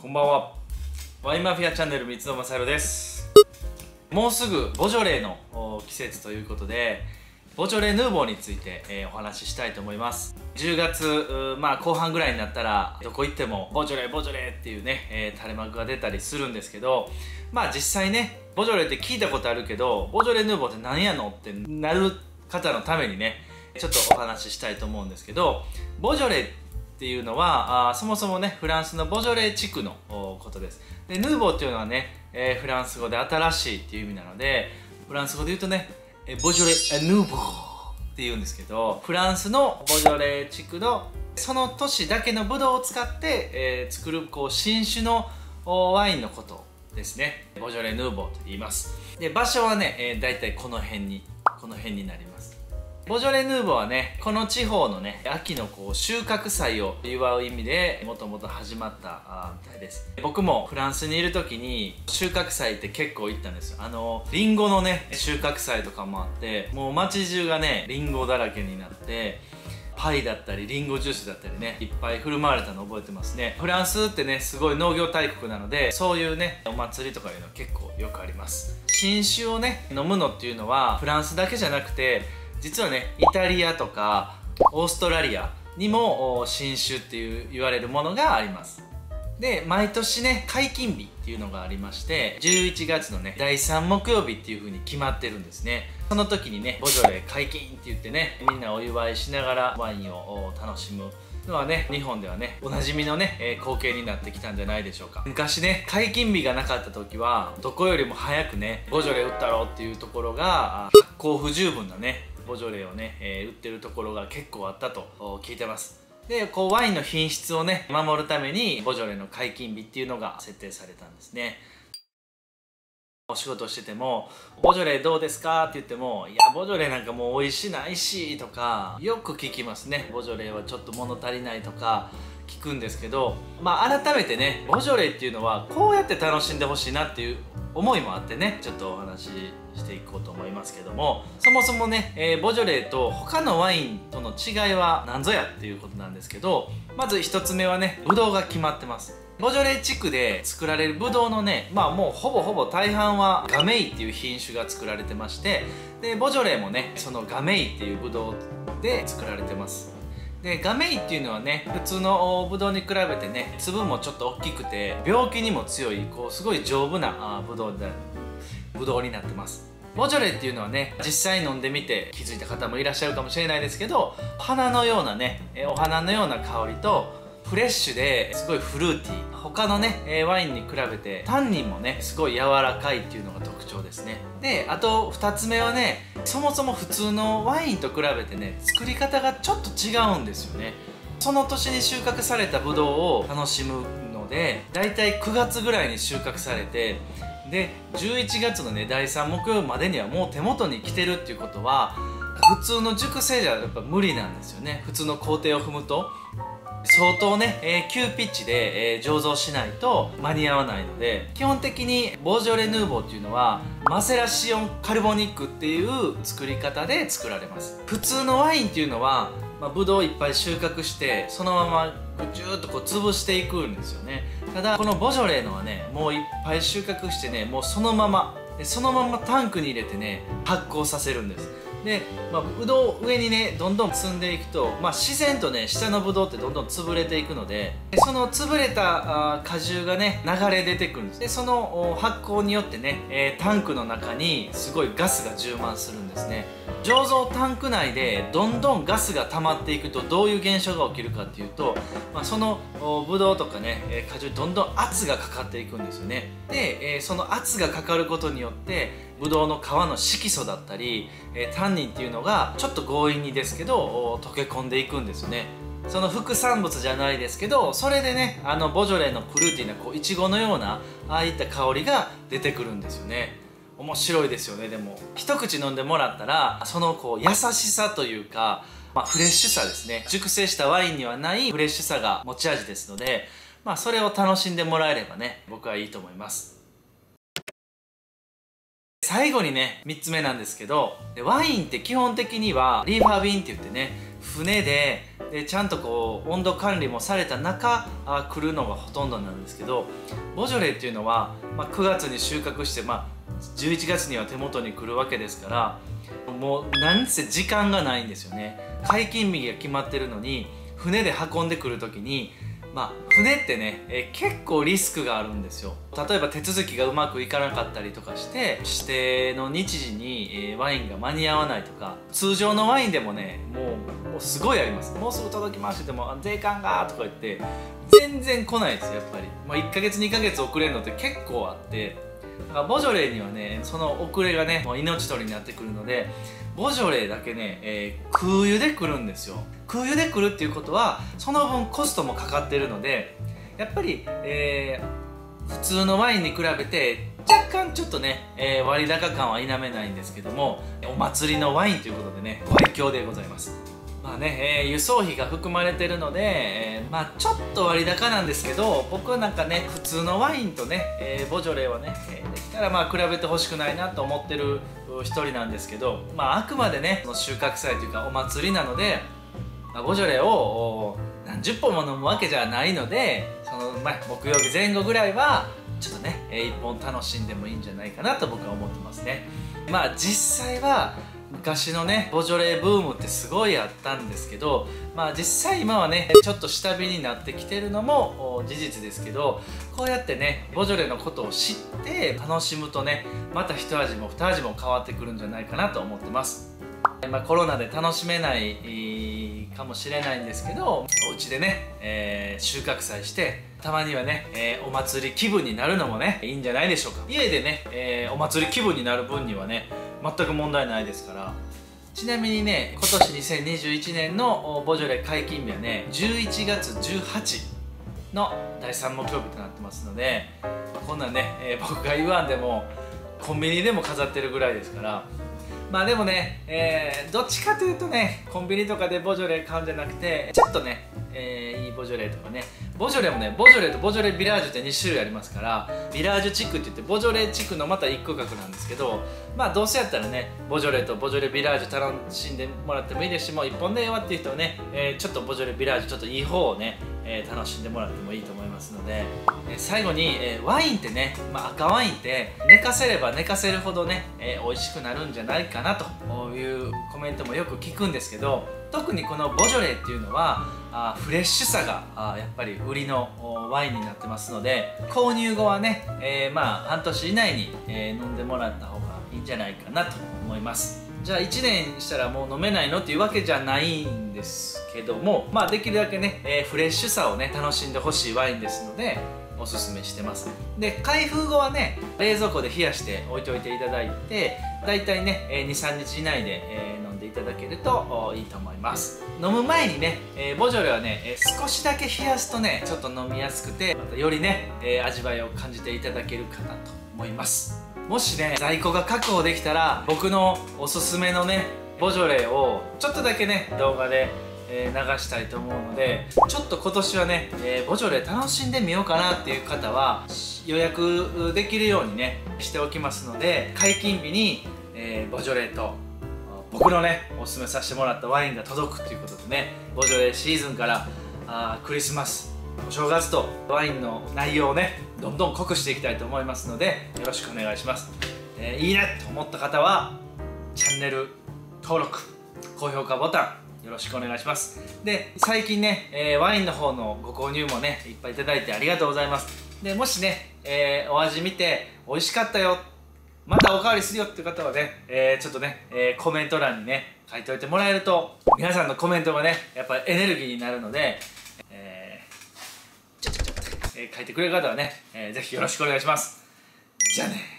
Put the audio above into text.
こんばんは。ワインマフィアチャンネル三野正弘です。もうすぐボジョレーの季節ということで、ボジョレーヌーボーについてお話ししたいと思います。10月後半ぐらいになったら、どこ行ってもボジョレーボジョレーっていうね、垂れ幕が出たりするんですけど、実際ね、ボジョレーって聞いたことあるけど、ボジョレーヌーボーって何やのってなる方のためにね、ちょっとお話ししたいと思うんですけど、ボジョレーっていうのはそもそもね、フランスのボジョレー地区のことです。で、ヌーボーっていうのはね、フランス語で新しいっていう意味なので、フランス語で言うとね、ボジョレーヌーボーっていうんですけど、フランスのボジョレー地区のその都市だけのブドウを使って、作る新種のワインのことですね。ボジョレーヌーボーと言います。で、場所はね、大体この辺になります。ボジョレ・ヌーボーはね、この地方のね、秋の収穫祭を祝う意味でもともと始まったみたいです。僕もフランスにいる時に収穫祭って結構行ったんですよ。リンゴのね、収穫祭とかもあって、もう街中がね、リンゴだらけになって、パイだったりリンゴジュースだったりね、いっぱい振る舞われたの覚えてますね。フランスってね、すごい農業大国なので、そういうね、お祭りとかいうの結構よくあります。新酒をね、飲むのっていうのはフランスだけじゃなくて、実はね、イタリアとかオーストラリアにも新酒っていう言われるものがあります。で、毎年ね、解禁日っていうのがありまして、11月のね、第3木曜日っていう風に決まってるんですね。その時にね、ボジョレー解禁って言ってね、みんなお祝いしながらワインを楽しむのはね、日本ではね、おなじみのね、光景になってきたんじゃないでしょうか。昔ね、解禁日がなかった時は、どこよりも早くね、ボジョレー売ったろうっていうところが、発酵不十分なねボジョレーをね、売ってるところが結構あったと聞いてます。で、ワインの品質をね、守るためにボジョレーの解禁日っていうのが設定されたんですね。お仕事してても「ボジョレーどうですか?」って言っても「いや、ボジョレーなんかもう美味しないし」とかよく聞きますね。ボジョレーはちょっと物足りないとか聞くんですけど、改めてね、ボジョレーっていうのはこうやって楽しんでほしいなっていう思いもあってね、ちょっとお話ししていこうと思いますけども、そもそもね、ボジョレーと他のワインとの違いは何ぞやっていうことなんですけど、まず1つ目はね、ブドウが決まってます。ボジョレー地区で作られるブドウのね、もうほぼ大半はガメイっていう品種が作られてまして、でボジョレーもね、そのガメイっていうブドウで作られてます。で、ガメイっていうのはね、普通のブドウに比べてね、粒もちょっと大きくて、病気にも強い、すごい丈夫なブドウになってます。ボジョレーっていうのはね、実際飲んでみて気づいた方もいらっしゃるかもしれないですけど、花のようなね、お花のような香りと、フレッシュですごいフルーティー、他のね、ワインに比べてタンニンもね、すごい柔らかいっていうのが特徴ですね。で、あと2つ目はね、そもそも普通のワインと比べてね、作り方がちょっと違うんですよね。その年に収穫されたブドウを楽しむので、だいたい9月ぐらいに収穫されて、で11月のね、第3木曜までにはもう手元に来てるっていうことは、普通の熟成じゃやっぱ無理なんですよね。普通の工程を踏むと相当ね、急ピッチで、醸造しないと間に合わないので、基本的にボージョレ・ヌーボーっていうのはマセラシオン・カルボニックっていう作り方で作られます。普通のワインっていうのは、ブドウをいっぱい収穫して、そのままぐちゅーっと潰していくんですよね。ただこのボジョレーのはね、もういっぱい収穫してね、もうそのままタンクに入れてね、発酵させるんです。で、ブドウを上にね、どんどん積んでいくと、自然とね、下のブドウってどんどん潰れていくので、その潰れた果汁がね、流れ出てくるんです。で、その発酵によってね、タンクの中にすごいガスが充満するんですね。醸造タンク内でどんどんガスが溜まっていくと、どういう現象が起きるかっていうと、そのブドウとかね、果汁どんどん圧がかかっていくんですよね。で、その圧がかかることによって、ブドウの皮の色素だったり、タンニンっていうのがちょっと強引にですけど溶け込んでいくんですよね。その副産物じゃないですけど、それでね、ボジョレーのフルーティーなイチゴのようなああいった香りが出てくるんですよね。面白いですよね。でも一口飲んでもらったら、その優しさというか、フレッシュさですね。熟成したワインにはないフレッシュさが持ち味ですので、それを楽しんでもらえればね、僕はいいと思います。最後にね、3つ目なんですけど、ワインって基本的にはリーファー便って言ってね、船でちゃんとこう温度管理もされた中来るのがほとんどなんですけど、ボジョレーっていうのは、9月に収穫して、11月には手元に来るわけですから、もうなんせ時間がないんですよね。解禁日が決まってるのに船で運んでくる時に、船ってね、結構リスクがあるんですよ。例えば手続きがうまくいかなかったりとかして指定の日時に、ワインが間に合わないとか、通常のワインでもね、もうすごいあります。もうすぐ届きましてても税関がとか言って全然来ないですよ。やっぱり、1ヶ月2ヶ月遅れるのって結構あって、だからボジョレーにはね、その遅れがね、もう命取りになってくるので、ボジョレーだけね、空輸で来るんですよ。空輸で来るっていうことは、その分コストもかかってるので、やっぱり、普通のワインに比べて若干ちょっとね、割高感は否めないんですけども、お祭りのワインということでね、ご愛嬌でございます。輸送費が含まれてるので、ちょっと割高なんですけど、僕なんかね、普通のワインとね、ボジョレーはね、できたら比べてほしくないなと思ってる一人なんですけど、あくまでね、収穫祭というかお祭りなので、ボジョレーを何十本も飲むわけじゃないので、その木曜日前後ぐらいはちょっとね、1本楽しんでもいいんじゃないかなと僕は思ってますね。実際は昔のね、ボジョレーブームってすごいあったんですけど、実際今はね、ちょっと下火になってきてるのも事実ですけど、こうやってね、ボジョレーのことを知って楽しむとね、また一味も二味も変わってくるんじゃないかなと思ってます。コロナで楽しめないかもしれないんですけど、お家でね、収穫祭してたまにはね、お祭り気分になるのもね、いいんじゃないでしょうか。家でね、お祭り気分になる分にはね、全く問題ないですから。ちなみにね、今年2021年のボジョレー解禁日はね、11月18の第3木曜日となってますので、こんなんね、僕が言わんでもコンビニでも飾ってるぐらいですから。でもね、どっちかというとね、コンビニとかでボジョレー買うんじゃなくて、ちょっとね、いいボジョレーとかね、ボジョレーもね、ボジョレーとボジョレーヴィラージュって2種類ありますから、ヴィラージュ地区って言って、ボジョレー地区のまた1区画なんですけど、どうせやったらね、ボジョレーとボジョレーヴィラージュ楽しんでもらってもいいですし、もう1本でええわっていう人はね、ちょっとボジョレーヴィラージュちょっといい方をね、楽しんでもらってもいいと思いますので、最後に、ワインってね、赤ワインって寝かせれば寝かせるほどね、美味しくなるんじゃないかなというコメントもよく聞くんですけど、特にこのボジョレーっていうのはフレッシュさがやっぱり売りのワインになってますので、購入後はね、半年以内に、飲んでもらった方がいいんじゃないかなと思います。じゃあ1年したらもう飲めないのっていうわけじゃないんですけども、できるだけね、フレッシュさをね、楽しんでほしいワインですので、おすすめしてます。で、開封後はね、冷蔵庫で冷やして置いておいていただいて、だいたいね、2、3日以内で、飲んでいただけるといいと思います。飲む前にね、ボジョレーはね、少しだけ冷やすとね、ちょっと飲みやすくて、またよりね、味わいを感じていただけるかなと思います。もしね、在庫が確保できたら、僕のおすすめのね、ボジョレーをちょっとだけね、動画で流したいと思うので、ちょっと今年はね、ボジョレー楽しんでみようかなっていう方は予約できるようにね、しておきますので、解禁日に、ボジョレーと僕のね、おすすめさせてもらったワインが届くということでね、ボジョレーシーズンからクリスマス、お正月とワインの内容をね、どんどん濃くしていきたいと思いますので、よろしくお願いします。いいねと思った方はチャンネル登録、高評価ボタンよろしくお願いします。で、最近ね、ワインの方のご購入もね、いっぱいいただいてありがとうございます。でもしね、お味見て美味しかったよ、またおかわりするよっていう方はね、ちょっとね、コメント欄にね、書いておいてもらえると、皆さんのコメントがね、やっぱりエネルギーになるので、書いてくれる方はね、ぜひよろしくお願いします。じゃあね。